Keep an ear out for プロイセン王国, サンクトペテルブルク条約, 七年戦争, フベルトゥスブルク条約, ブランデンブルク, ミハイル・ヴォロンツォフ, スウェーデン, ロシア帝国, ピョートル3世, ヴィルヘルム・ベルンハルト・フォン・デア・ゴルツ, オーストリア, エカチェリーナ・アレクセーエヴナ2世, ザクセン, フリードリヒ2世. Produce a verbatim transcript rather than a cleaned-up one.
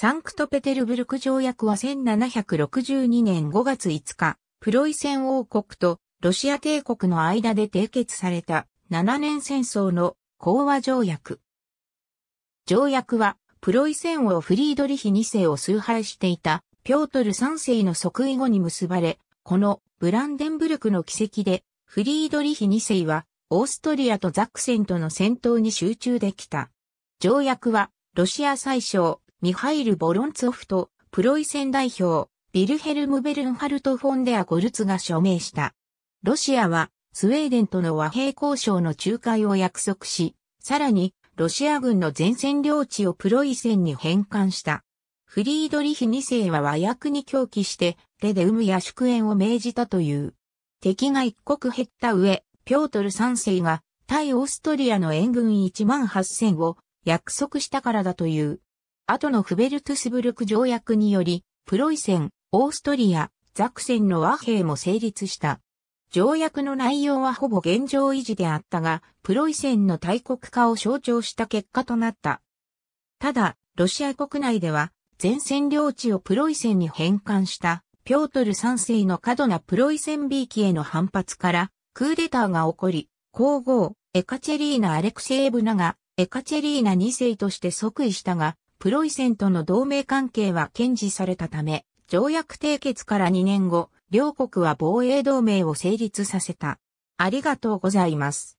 サンクトペテルブルク条約はせんななひゃくろくじゅうにねんごがついつか、プロイセン王国とロシア帝国の間で締結されたななねん戦争の講和条約。条約はプロイセン王フリードリヒにせいを崇拝していたピョートルさんせいの即位後に結ばれ、このブランデンブルクの奇跡でフリードリヒにせいはオーストリアとザクセンとの戦闘に集中できた。条約はロシア宰相ミハイル・ボロンツォフとプロイセン代表ヴィルヘルム・ベルンハルト・フォンデア・ゴルツが署名した。ロシアはスウェーデンとの和平交渉の仲介を約束し、さらにロシア軍の前線領地をプロイセンに返還した。フリードリヒにせいは和訳に狂気してレデウムや祝宴を命じたという。敵が一国減った上、ピョートルさんせいが対オーストリアの援軍いちまんはっせんを約束したからだという。後のフベルトゥスブルク条約により、プロイセン、オーストリア、ザクセンの和平も成立した。条約の内容はほぼ現状維持であったが、プロイセンの大国化を象徴した結果となった。ただ、ロシア国内では、前線領地をプロイセンに返還した、ピョートルさんせいの過度なプロイセンびいきへの反発から、クーデターが起こり、皇后、エカチェリーナ・アレクシェーブナが、エカチェリーナにせいとして即位したが、プロイセンとの同盟関係は堅持されたため、条約締結からにねんご、両国は防衛同盟を成立させた。ありがとうございます。